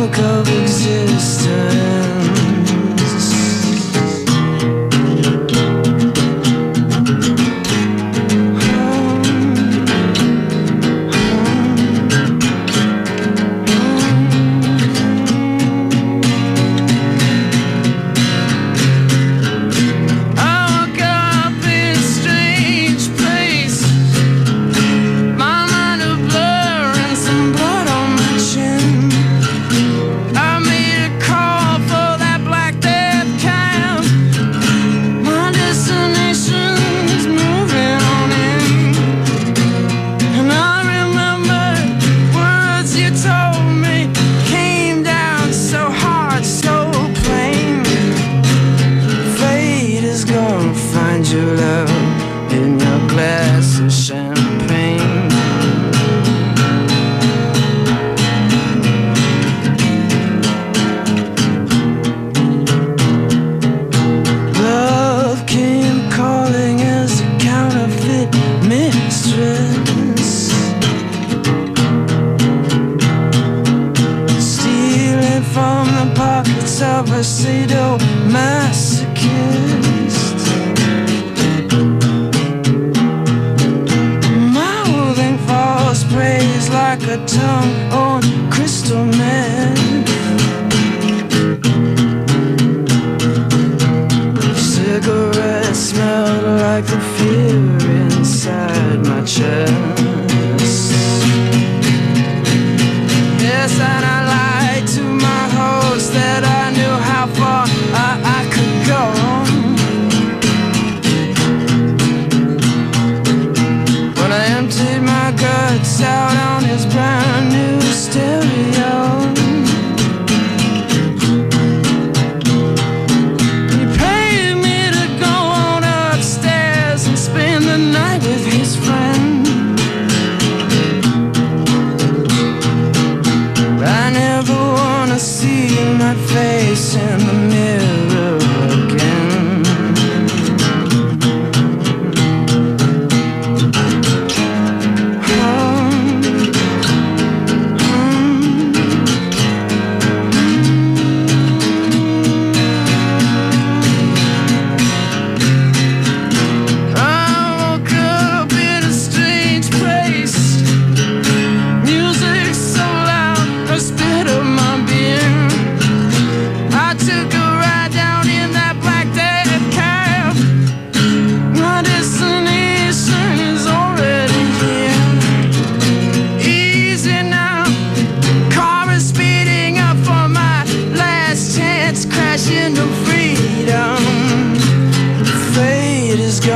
book of existence. Your love in your glass of champagne. Love came calling as a counterfeit mistress, stealing from the pockets of a sadomasochist. Like a tongue on crystal meth. Cigarettes smelled like the fear inside my chest. Yes, and I lied to my host that I knew how far I could go. When I emptied my guts out on brand new stereo, he paid me to go on upstairs and spend the night with his friend. I never wanna see my face in the mirror again.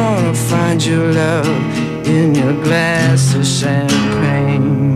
Gonna find your love in your glass of champagne.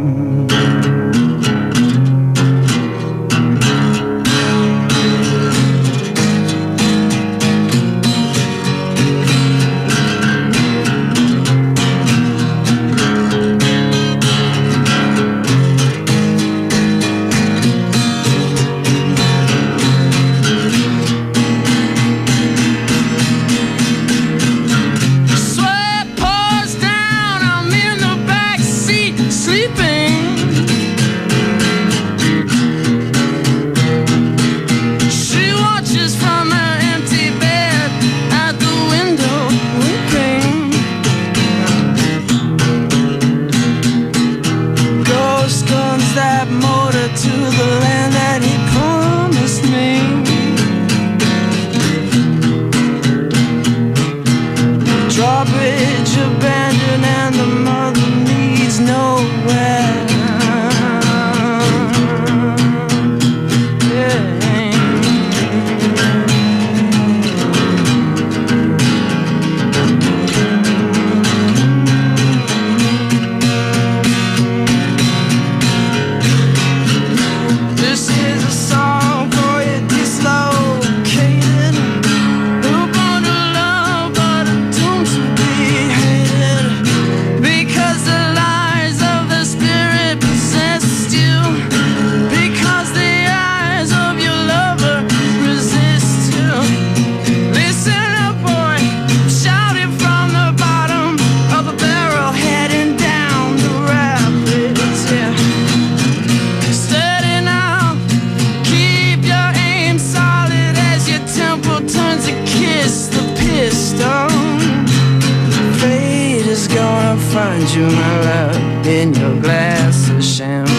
in your glass of champagne.